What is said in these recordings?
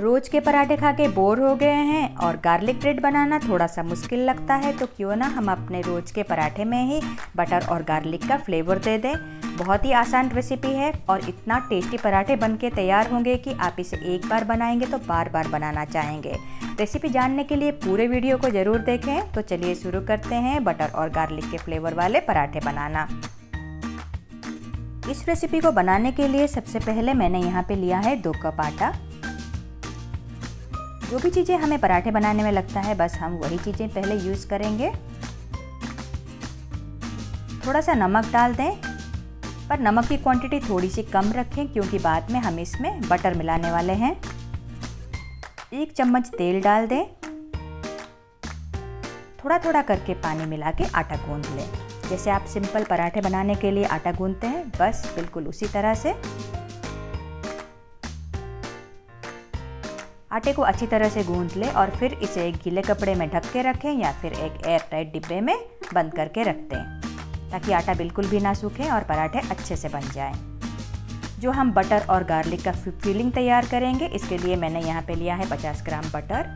रोज के पराठे खा के बोर हो गए हैं और गार्लिक ब्रेड बनाना थोड़ा सा मुश्किल लगता है, तो क्यों ना हम अपने रोज के पराठे में ही बटर और गार्लिक का फ्लेवर दे दें। बहुत ही आसान रेसिपी है और इतना टेस्टी पराठे बनके तैयार होंगे कि आप इसे एक बार बनाएंगे तो बार बार बनाना चाहेंगे। रेसिपी जानने के लिए पूरे वीडियो को ज़रूर देखें। तो चलिए शुरू करते हैं बटर और गार्लिक के फ्लेवर वाले पराठे बनाना। इस रेसिपी को बनाने के लिए सबसे पहले मैंने यहाँ पे लिया है 2 कप आटा। जो भी चीज़ें हमें पराठे बनाने में लगता है बस हम वही चीज़ें पहले यूज़ करेंगे। थोड़ा सा नमक डाल दें, पर नमक की क्वांटिटी थोड़ी सी कम रखें क्योंकि बाद में हम इसमें बटर मिलाने वाले हैं। 1 चम्मच तेल डाल दें। थोड़ा थोड़ा करके पानी मिला के आटा गूंथ लें। जैसे आप सिंपल पराठे बनाने के लिए आटा गूंथते हैं बस बिल्कुल उसी तरह से। आटे को अच्छी तरह से गूंथ लें और फिर इसे एक गीले कपड़े में ढक के रखें या फिर एक एयरटाइट डिब्बे में बंद करके रख दें ताकि आटा बिल्कुल भी ना सूखे और पराठे अच्छे से बन जाएं। जो हम बटर और गार्लिक का फिलिंग तैयार करेंगे इसके लिए मैंने यहाँ पे लिया है 50 ग्राम बटर,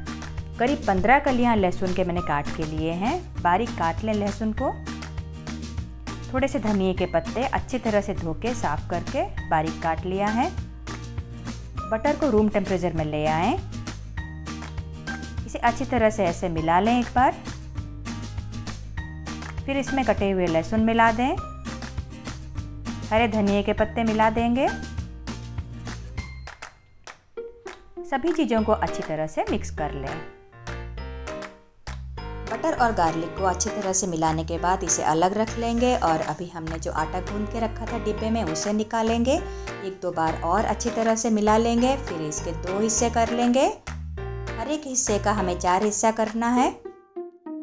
करीब 15 कलियाँ लहसुन के मैंने काट के लिए हैं। बारीक काट लें लहसुन को। थोड़े से धनिए के पत्ते अच्छी तरह से धो के साफ करके बारीक काट लिया है। बटर को रूम टेम्परेचर में ले आएं। इसे अच्छी तरह से ऐसे मिला लें एक बार। फिर इसमें कटे हुए लहसुन मिला दें। हरे धनिए के पत्ते मिला देंगे। सभी चीज़ों को अच्छी तरह से मिक्स कर लें। बटर और गार्लिक को अच्छी तरह से मिलाने के बाद इसे अलग रख लेंगे और अभी हमने जो आटा गूंथ के रखा था डिब्बे में उसे निकालेंगे। 1-2 बार और अच्छी तरह से मिला लेंगे। फिर इसके 2 हिस्से कर लेंगे। हर एक हिस्से का हमें 4 हिस्सा करना है।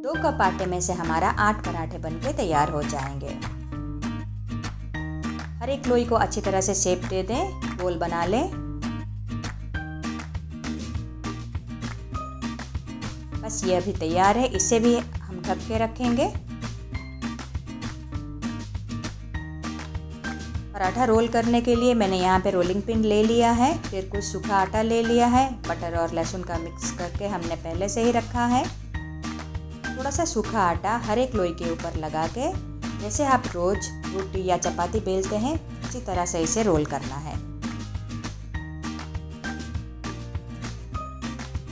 2 कप आटे में से हमारा 8 पराठे बनके तैयार हो जाएंगे। हर एक लोई को अच्छी तरह से शेप दे दें, गोल बना लें। बस ये अभी तैयार है। इसे भी हम ढक के रखेंगे। पराठा रोल करने के लिए मैंने यहाँ पे रोलिंग पिन ले लिया है। फिर कुछ सूखा आटा ले लिया है। बटर और लहसुन का मिक्स करके हमने पहले से ही रखा है। थोड़ा सा सूखा आटा हर एक लोई के ऊपर लगा के जैसे आप रोज रोटी या चपाती बेलते हैं उसी तरह से इसे रोल करना है।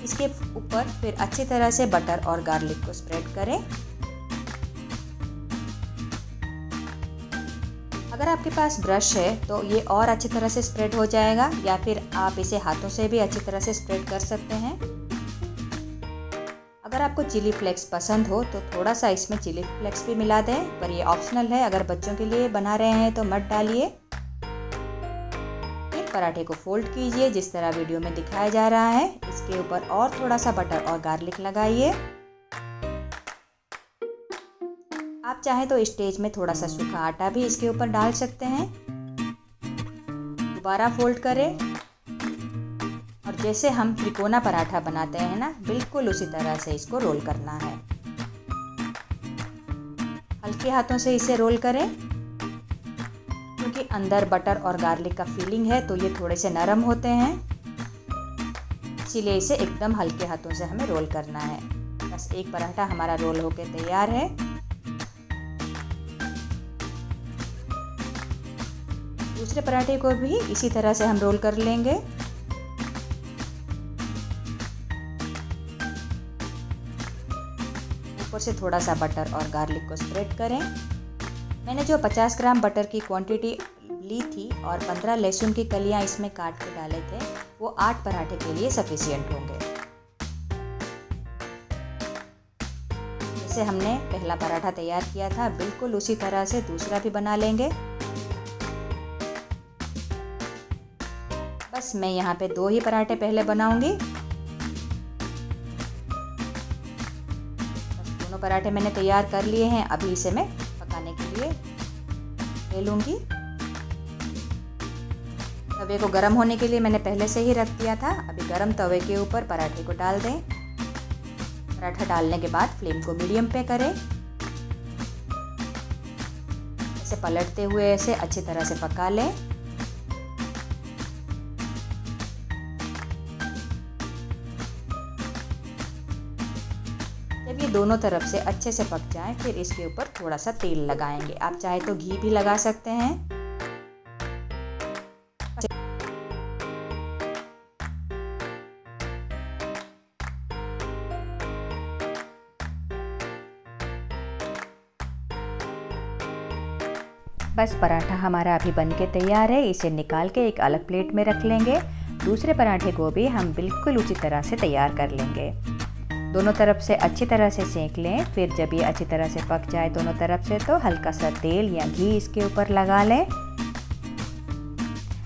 इसके ऊपर फिर अच्छी तरह से बटर और गार्लिक को स्प्रेड करें। अगर आपके पास ब्रश है तो ये और अच्छी तरह से स्प्रेड हो जाएगा या फिर आप इसे हाथों से भी अच्छी तरह से स्प्रेड कर सकते हैं। अगर आपको चिली फ्लेक्स पसंद हो तो थोड़ा सा इसमें चिली फ्लेक्स भी मिला दें, पर ये ऑप्शनल है। अगर बच्चों के लिए बना रहे हैं तो मत डालिए। फिर पराठे को फोल्ड कीजिए जिस तरह वीडियो में दिखाया जा रहा है। इसके ऊपर और थोड़ा सा बटर और गार्लिक लगाइए। आप चाहे तो स्टेज में थोड़ा सा सूखा आटा भी इसके ऊपर डाल सकते हैं। दोबारा फोल्ड करें और जैसे हम त्रिकोना पराठा बनाते हैं ना बिल्कुल उसी तरह से इसको रोल करना है। हल्के हाथों से इसे रोल करें क्योंकि अंदर बटर और गार्लिक का फिलिंग है तो ये थोड़े से नरम होते हैं, इसीलिए इसे एकदम हल्के हाथों से हमें रोल करना है। बस 1 पराठा हमारा रोल होकर तैयार है। दूसरे पराठे को भी इसी तरह से हम रोल कर लेंगे। ऊपर से थोड़ा सा बटर और गार्लिक को स्प्रेड करें। मैंने जो 50 ग्राम बटर की क्वांटिटी ली थी और 15 लहसुन की कलियां इसमें काट के डाले थे वो 8 पराठे के लिए सफिशिएंट होंगे। जैसे हमने पहला पराठा तैयार किया था बिल्कुल उसी तरह से दूसरा भी बना लेंगे। बस मैं यहाँ पे 2 ही पराठे पहले बनाऊंगी। बस 2 पराठे मैंने तैयार कर लिए हैं। अभी इसे मैं पकाने के लिए ले लूँगी। तवे को गर्म होने के लिए मैंने पहले से ही रख दिया था। अभी गर्म तवे के ऊपर पराठे को डाल दें। पराठा डालने के बाद फ्लेम को मीडियम पे करें। इसे पलटते हुए इसे अच्छी तरह से पका लें। जब ये दोनों तरफ से अच्छे से पक जाएं फिर इसके ऊपर थोड़ा सा तेल लगाएंगे। आप चाहे तो घी भी लगा सकते हैं। बस पराठा हमारा अभी बनके तैयार है। इसे निकाल के एक अलग प्लेट में रख लेंगे। दूसरे पराठे को भी हम बिल्कुल उसी तरह से तैयार कर लेंगे। दोनों तरफ से अच्छी तरह से सेंक लें। फिर जब ये अच्छी तरह से पक जाए दोनों तरफ से तो हल्का सा तेल या घी इसके ऊपर लगा लें।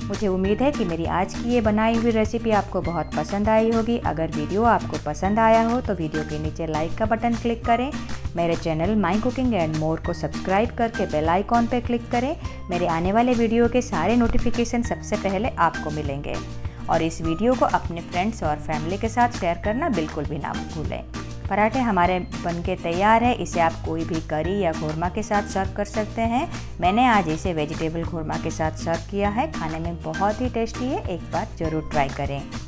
मुझे उम्मीद है कि मेरी आज की ये बनाई हुई रेसिपी आपको बहुत पसंद आई होगी। अगर वीडियो आपको पसंद आया हो तो वीडियो के नीचे लाइक का बटन क्लिक करें। मेरे channel my cooking and more को सब्सक्राइब करके बेल आइकॉन पर क्लिक करें। मेरे आने वाले वीडियो के सारे नोटिफिकेशन सबसे पहले आपको मिलेंगे। और इस वीडियो को अपने फ्रेंड्स और फैमिली के साथ शेयर करना बिल्कुल भी ना भूलें। पराठे हमारे बनके तैयार है। इसे आप कोई भी करी या घोरमा के साथ सर्व कर सकते हैं। मैंने आज इसे वेजिटेबल घोरमा के साथ सर्व किया है। खाने में बहुत ही टेस्टी है। एक बार ज़रूर ट्राई करें।